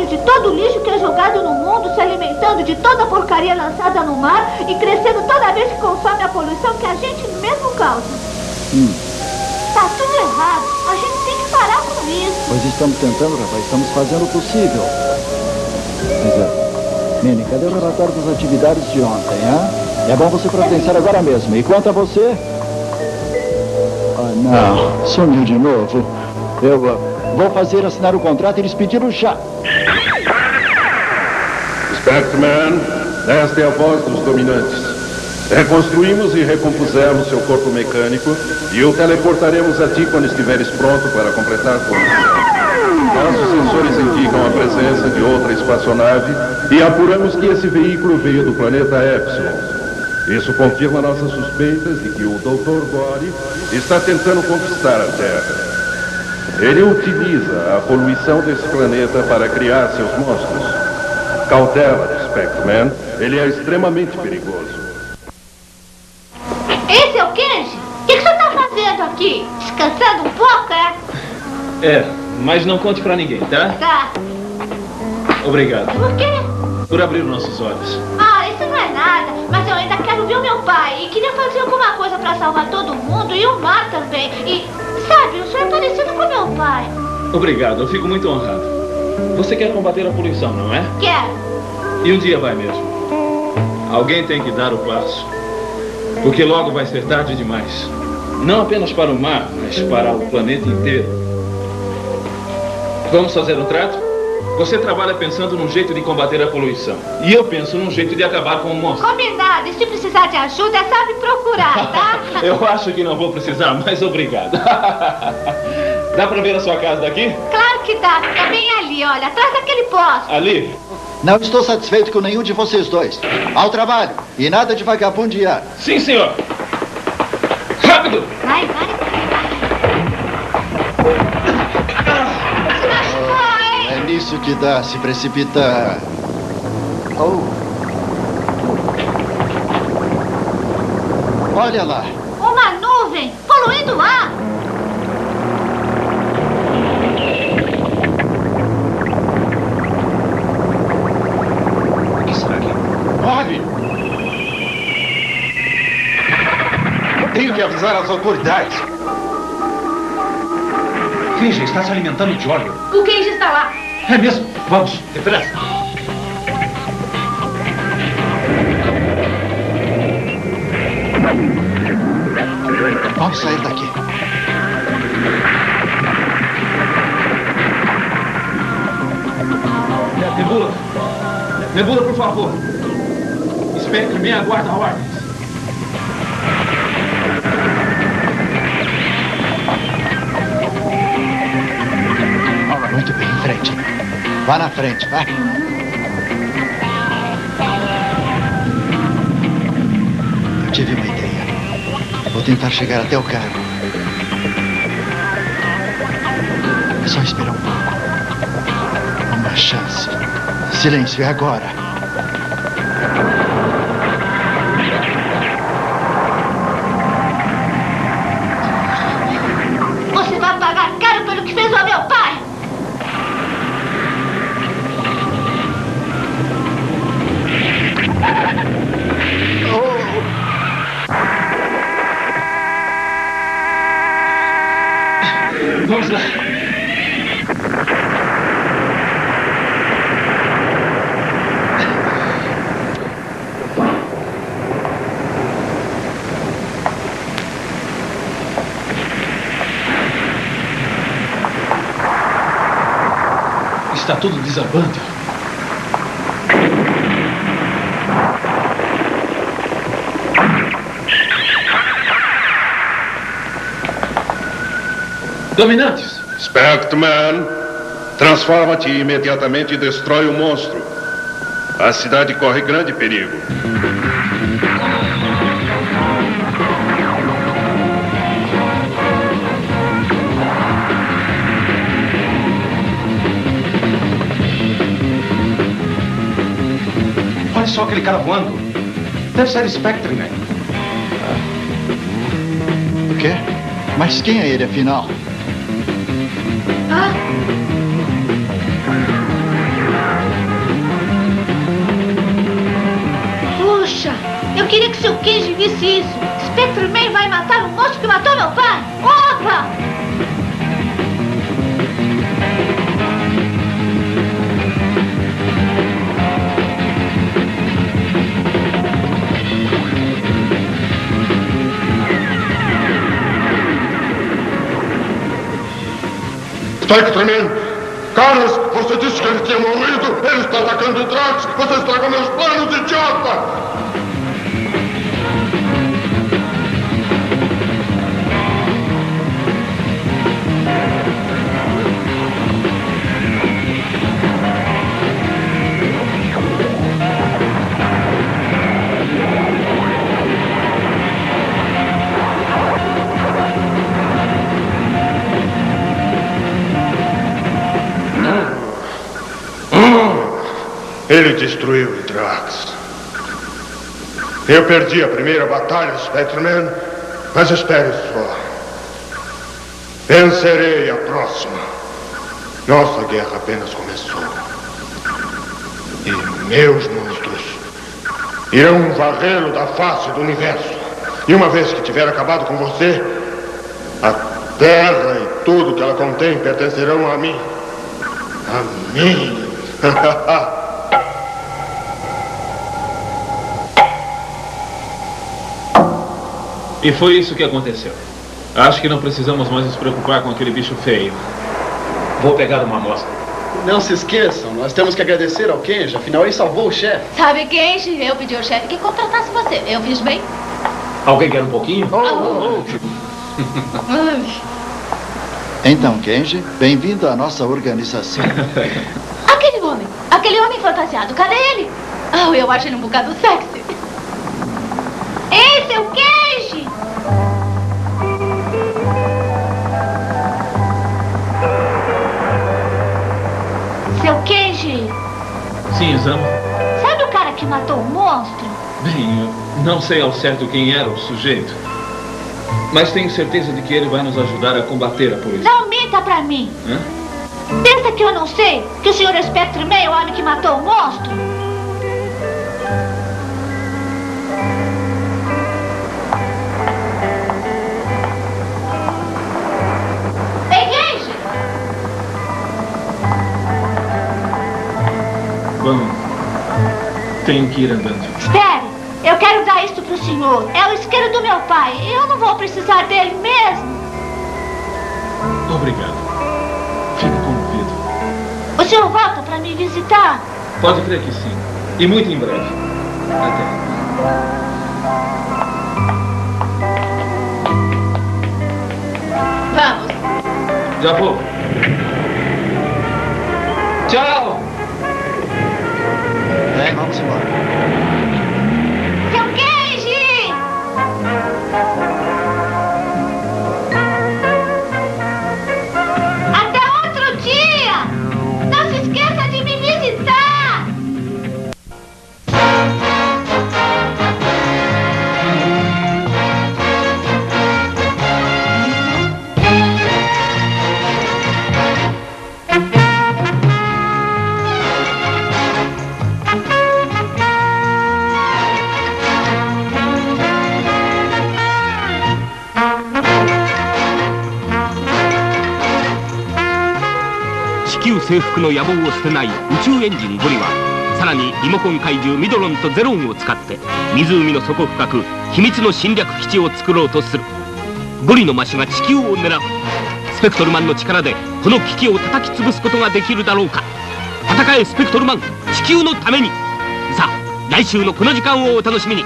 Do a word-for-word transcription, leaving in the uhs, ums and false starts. alimento de todo o lixo que é jogado no mundo, se alimentando de toda a porcaria lançada no mar e crescendo toda vez que consome a poluição que a gente mesmo causa. Hum. Tá tudo errado. A gente tem que parar com isso. Pois estamos tentando, rapaz. Estamos fazendo o possível. Mas é. Nene, cadê o relatório das atividades de ontem, hein? É bom você providenciar agora mesmo. E quanto a você... Ah, não. Sumiu de novo. Eu... Uh... Vou fazer assinar o contrato e eles pediram já. Spectreman, esta é a voz dos dominantes. Reconstruímos e recompusemos seu corpo mecânico e o teleportaremos a ti quando estiveres pronto para completar a missão. Nossos sensores indicam a presença de outra espaçonave e apuramos que esse veículo veio do planeta Epsilon. Isso confirma nossas suspeitas de que o doutor Gore está tentando conquistar a Terra. Ele utiliza a poluição desse planeta para criar seus monstros. Cautela, Spectreman. Ele é extremamente perigoso. Esse é o Kenji? O que, que você está fazendo aqui? Descansando um pouco, é? É, mas não conte pra ninguém, tá? Tá. Obrigado. Por quê? Por abrir nossos olhos. Ah, isso não é nada. Mas eu ainda quero ver o meu pai. E queria fazer alguma coisa pra salvar todo mundo e o mar também. E... Sabe, o senhor é parecido com meu pai. Obrigado, eu fico muito honrado. Você quer combater a poluição, não é? Quero. E um dia vai mesmo. Alguém tem que dar o passo. Porque logo vai ser tarde demais. Não apenas para o mar, mas para o planeta inteiro. Vamos fazer um trato? Você trabalha pensando num jeito de combater a poluição. E eu penso num jeito de acabar com o monstro. Combinado. E se precisar de ajuda, é só me procurar, tá? Eu acho que não vou precisar, mas obrigado. Dá pra ver a sua casa daqui? Claro que dá. É bem ali, olha. Atrás daquele posto. Ali? Não estou satisfeito com nenhum de vocês dois. Ao trabalho. E nada de vagabundear. Sim, senhor. Rápido. Vai, vai, vai. Isso que dá se precipitar. Oh. Olha lá. Uma nuvem poluindo o ar. O que será que... Corre! Tenho que avisar as autoridades. Kenji está se alimentando de óleo. O Kenji está lá. É mesmo? Vamos, depressa. Vamos sair daqui. Nebula. Nebula, por favor. Spectreman aguarda ordens. Muito bem, em frente. Vá na frente, vai. Eu tive uma ideia. Vou tentar chegar até o carro. É só esperar um pouco. Uma chance. Silêncio, é agora. Você vai pagar caro pelo que fez ao meu pai! Vamos lá. Está tudo desabando. Dominantes! Spectreman, transforma-te imediatamente e destrói o monstro. A cidade corre grande perigo. Olha só aquele cara voando. Deve ser Spectreman. O quê? Mas quem é ele, afinal? Ah! Spectreman! Carlos, você disse que ele tinha morrido! Ele está atacando o Drax! Você estragou meus planos, idiota! Ele destruiu o Drax. Eu perdi a primeira batalha, Spectreman, mas espere só. Vencerei a próxima. Nossa guerra apenas começou. E meus monstros irão varrê-lo da face do universo. E uma vez que tiver acabado com você, a Terra e tudo que ela contém pertencerão a mim. A mim. E foi isso que aconteceu. Acho que não precisamos mais nos preocupar com aquele bicho feio. Vou pegar uma amostra. Não se esqueçam, nós temos que agradecer ao Kenji, afinal ele salvou o chefe. Sabe, Kenji, eu pedi ao chefe que contratasse você. Eu fiz bem. Alguém quer um pouquinho? Oh, oh, oh. Então, Kenji, bem-vindo à nossa organização. Aquele homem, aquele homem fantasiado, cadê ele? Oh, eu acho ele um bocado sexy. Ei, seu Kenji! Seu Kenji! Sim, Zama. Sabe o cara que matou o monstro? Bem, eu não sei ao certo quem era o sujeito. Mas tenho certeza de que ele vai nos ajudar a combater a polícia. Não minta pra mim! Hã? Pensa que eu não sei que o senhor Spectreman é o homem que matou o monstro? Tenho que ir andando. Espere, eu quero dar isso pro senhor. É o isqueiro do meu pai. Eu não vou precisar dele mesmo. Obrigado. Fico comovido. O senhor volta para me visitar? Pode crer que sim. E muito em breve. Até. Vamos. Já vou. Tchau. É, vamos embora. Seu Kenji! Até outro dia! Não se esqueça de me visitar!制服の野望を捨てない宇宙エンジンゴリはさらにリモコン怪獣ミドロンとゼロンを使って湖の底深く秘密の侵略基地を作ろうとする。ゴリのマシが地球を狙う。スペクトルマンの力でこの危機を叩き潰すことができるだろうか。戦えスペクトルマン、地球のために。さあ来週のこの時間をお楽しみに。